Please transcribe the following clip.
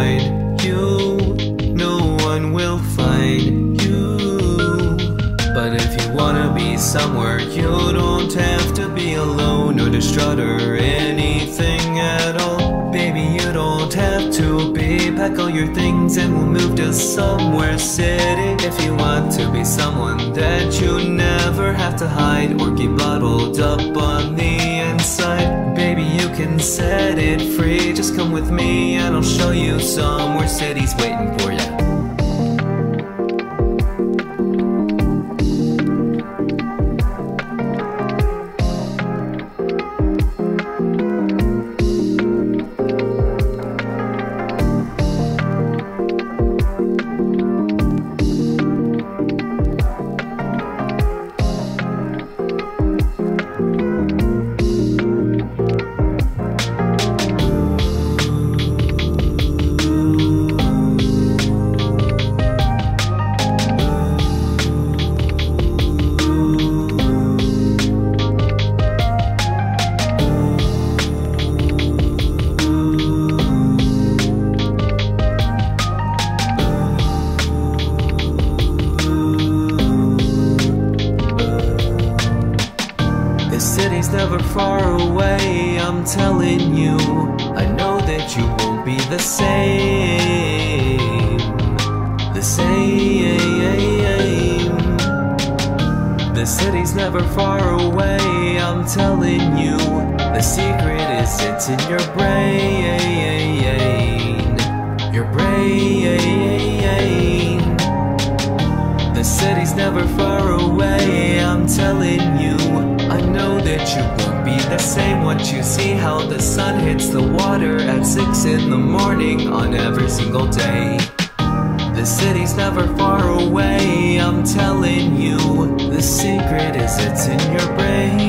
find you, no one will find you. But if you wanna be somewhere, you don't have to be alone or distraught or anything at all. Baby, you don't have to be. Pack all your things and we'll move to Somewhere City. If you want to be someone that you never have to hide or keep bottled up on the inside, baby, you can set it free. Just come with me and I'll show you Somewhere City's waiting for you. City's never far away, I'm telling you. I know that you won't be the same, the same. The city's never far away, I'm telling you. The secret is it's in your brain, your brain. The city's never far away, I'm telling you. I know that you won't be the same once you see how the sun hits the water at 6 in the morning on every single day. The city's never far away, I'm telling you. The secret is it's in your brain.